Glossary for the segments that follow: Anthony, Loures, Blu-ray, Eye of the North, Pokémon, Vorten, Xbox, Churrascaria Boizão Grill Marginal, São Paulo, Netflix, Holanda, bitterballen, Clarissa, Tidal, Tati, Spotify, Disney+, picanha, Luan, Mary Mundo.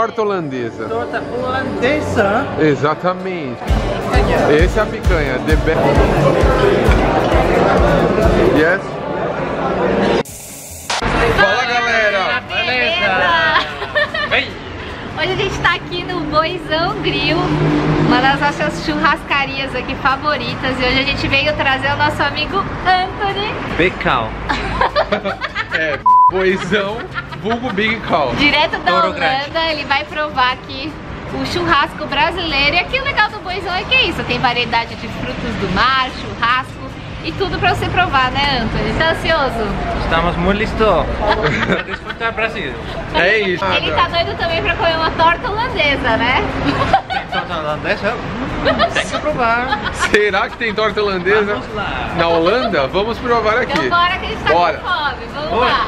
Torta holandesa. Torta holandesa. Exatamente. Picanha. Esse é a picanha. The best. Yes. Fala, galera. Beleza. Vem. Hoje a gente tá aqui no Boizão Grill, uma das nossas churrascarias aqui favoritas. E hoje a gente veio trazer o nosso amigo Anthony. Becal. É, Boizão. Vulgo Big Call. Direto da Holanda, ele vai provar aqui o churrasco brasileiro. E aqui o legal do Boizão é que é isso, tem variedade de frutos do mar, churrasco e tudo pra você provar, né, Anthony? Tá ansioso? Estamos muito listos para disputar o Brasil. É isso. Ele tá doido também pra comer uma torta holandesa, né? Tem torta holandesa? Tem que provar. Será que tem torta holandesa na Holanda? Vamos provar aqui. Então bora que a gente tá com fome, vamos lá.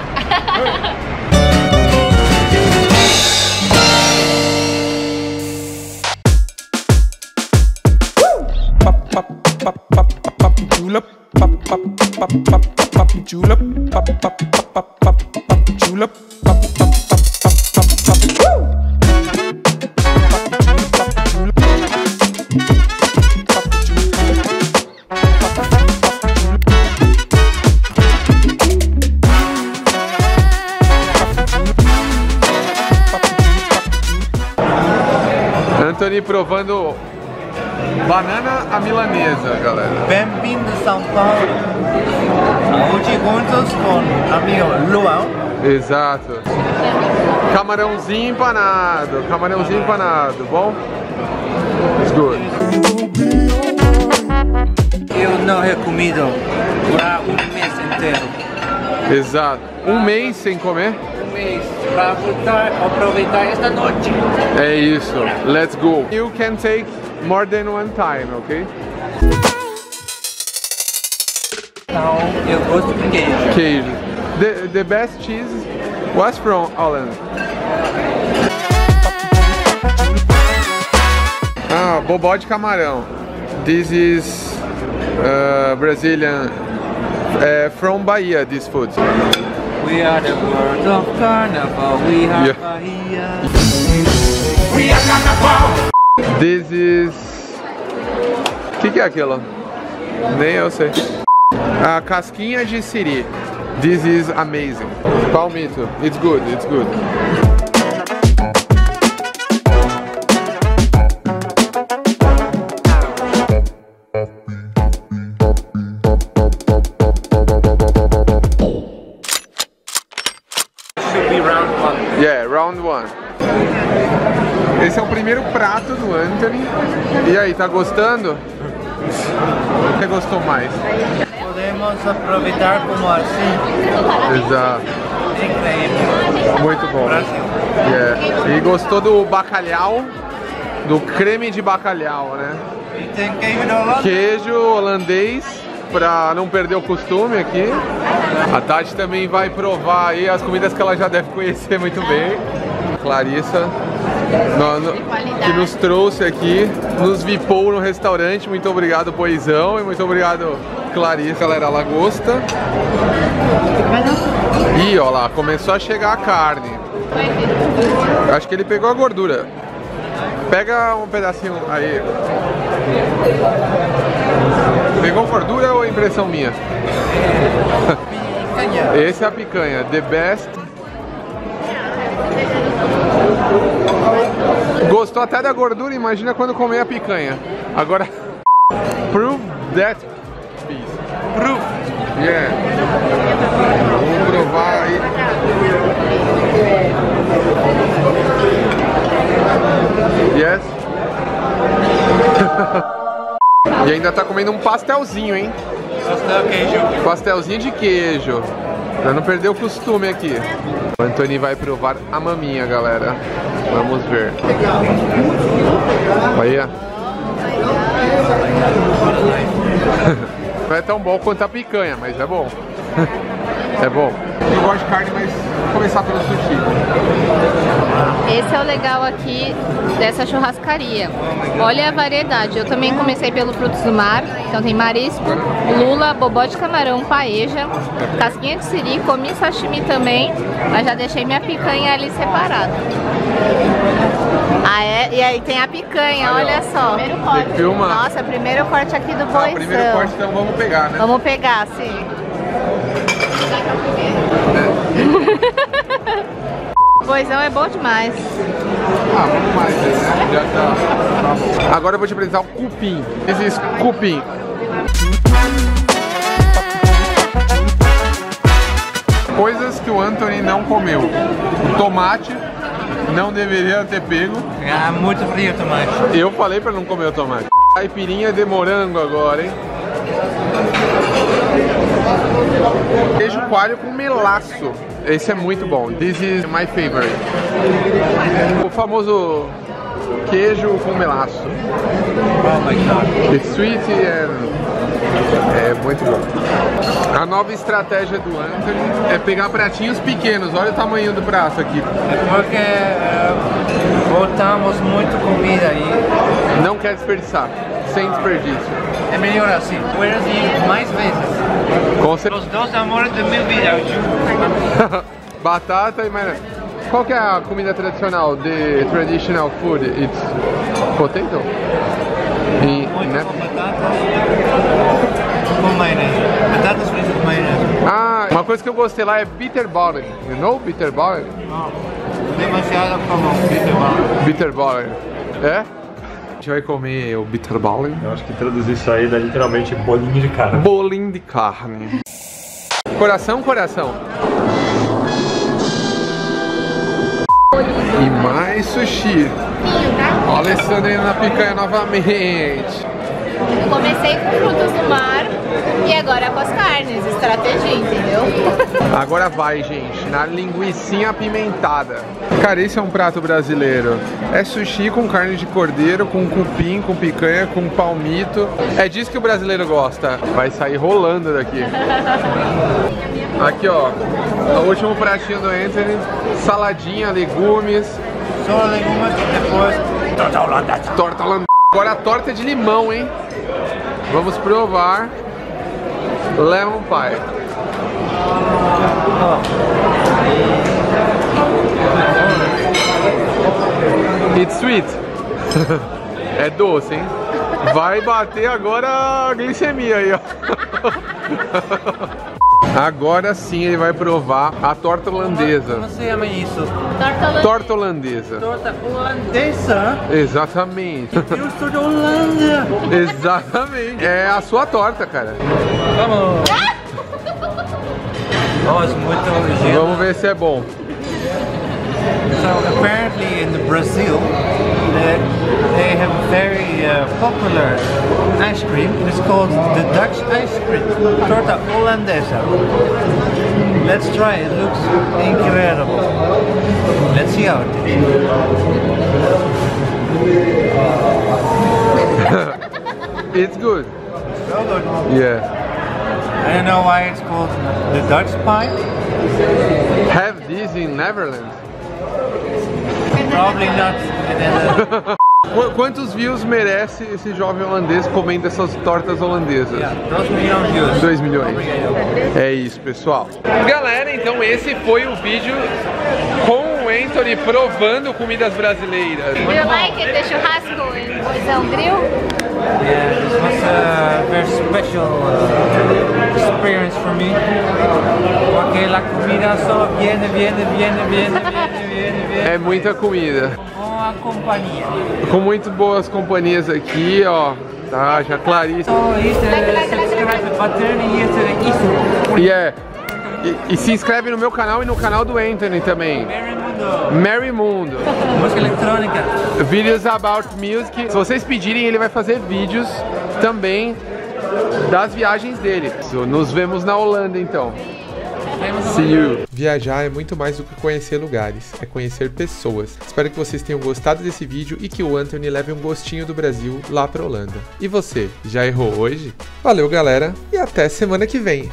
Anthony provando banana à milanesa, galera. Bem-vindo a São Paulo. Hoje juntos com amigo Luan. Exato. Camarãozinho empanado, bom? It's good. Eu não é comido para um mês inteiro. Exato. Um mês sem comer? Um mês. Para voltar, aproveitar esta noite. É isso. Let's go. You can take more than one time, ok? Não, eu gosto de queijo. Queijo. The best cheese was from Holland. Ah, bobó de camarão. This is Brazilian from Bahia. This food. We are the world of carnival. We are Bahia. We are carnival. This is. O que é aquilo? Nem eu sei. A casquinha de siri. This is amazing. Palmito. It's good, it's good. Should be round one. Yeah, round one. Esse é o primeiro prato do Anthony. E aí, tá gostando? O que gostou mais? Podemos aproveitar como assim. Exato. Incrível. Muito bom. Yeah. E gostou do bacalhau? Do creme de bacalhau, né? E tem queijo da Holanda. Queijo holandês, pra não perder o costume aqui. A Tati também vai provar aí as comidas que ela já deve conhecer muito bem. Clarissa, que nos trouxe aqui, nos vipou no restaurante. Muito obrigado, Boizão, e muito obrigado, Clarissa. Galera, ela gosta. Ih, ó lá, começou a chegar a carne. Acho que ele pegou a gordura. Pega um pedacinho aí. Pegou gordura ou é impressão minha? Picanha. Esse é a picanha, the best. Gostou até da gordura, imagina quando comer a picanha. Agora, prove that piece. Prove. Yeah. Vamos provar aí. Yes. E ainda tá comendo um pastelzinho, hein? Pastel queijo. Pastelzinho de queijo. Pra não perder o costume aqui. O Anthony vai provar a maminha, galera. Vamos ver. Olha. Não é tão bom quanto a picanha, mas é bom. É bom. Eu gosto de carne, mas vou começar pelo sushi. Esse é o legal aqui dessa churrascaria. Olha a variedade. Eu também comecei pelo frutos do mar. Então tem marisco, lula, bobó de camarão, paeja, casquinha de siri, comi sashimi também, mas já deixei minha picanha ali separada. E aí tem a picanha, aí, olha só. Primeiro corte. Filma. Nossa, primeiro corte aqui do boizão. Primeiro corte, então vamos pegar, né? Vamos pegar, sim. Boizão é bom demais. Ah, muito mais, né? Já tá, tá bom. Agora eu vou te apresentar o cupim. Esse cupim. Coisas que o Anthony não comeu. O tomate não deveria ter pego. Ah, muito frio o tomate. Eu falei pra não comer o tomate. Caipirinha de morango agora, hein? Queijo coalho com melaço. Esse é muito bom. This is my favorite. O famoso queijo com melaço. It's sweet and... É muito bom. A nova estratégia do Anthony é pegar pratinhos pequenos. Olha o tamanho do prato aqui. É porque botamos muito comida aí. Não quer desperdiçar. Sem desperdício. É melhor assim. Poder ir mais vezes. Com certeza. Os dois amores do meu vídeo. Batata e maionese. Qual que é a comida tradicional? The traditional food? It's potato? E, né? Com maionese. Batatas fritas com maionese. Ah, uma coisa que eu gostei lá é bitterballen. You know bitterballen? Não. Demasiado comum. Bitterballen. Bitterballen. É? A gente vai comer o bitterballen. Eu acho que traduzir isso aí dá literalmente bolinho de carne. Bolinho de carne. Coração, coração. E mais sushi. Ó, Alessandrina na picanha novamente. Eu comecei com frutos do mar e agora com as carnes, estratégia, entendeu? Agora vai, gente, na linguicinha apimentada. Cara, esse é um prato brasileiro. É sushi com carne de cordeiro, com cupim, com picanha, com palmito. É disso que o brasileiro gosta. Vai sair rolando daqui. Aqui, ó, o último pratinho do Anthony. Saladinha, legumes. Só legumes e depois... Torta holandesa. Torta holandesa. Agora a torta de limão, hein? Vamos provar. Lemon pie. It's sweet. É doce, hein? Vai bater agora a glicemia aí, ó. Agora sim ele vai provar a torta holandesa. Como se chama isso? Torta holandesa. Torta holandesa? Exatamente. Eu sou da Holanda. Exatamente. É a sua torta, cara. Vamos. Nossa, muito ligeiro. Vamos ver se é bom. So apparently in Brazil they have very popular ice cream. It's called the Dutch ice cream, torta holandesa. Let's try it. It looks incredible. Let's see how it is. It's good. So good. Yeah. I don't know why it's called the Dutch pie. Have this in Netherlands. Probably not. Quantos views merece esse jovem holandês comendo essas tortas holandesas? 2 milhões de views. 2 milhões. É isso, pessoal. Galera, então esse foi o vídeo com o Anthony provando comidas brasileiras. Do you like it, the churrasco in Boizão Grill? Yeah, this was a very special experience for me. Porque la comida só viene. É muita comida. Companhia. Com muito boas companhias aqui, ó. Tá, já Clarissa. E se inscreve no meu canal e no canal do Anthony também. Mary Mundo. Música eletrônica. Videos about music. Se vocês pedirem, ele vai fazer vídeos também das viagens dele. Nos vemos na Holanda então. See you. Viajar é muito mais do que conhecer lugares, é conhecer pessoas. Espero que vocês tenham gostado desse vídeo e que o Anthony leve um gostinho do Brasil lá pra Holanda. E você, já errou hoje? Valeu, galera, e até semana que vem!